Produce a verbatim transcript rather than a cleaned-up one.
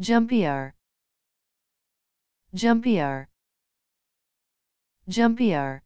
Jumpier, jumpier, jumpier.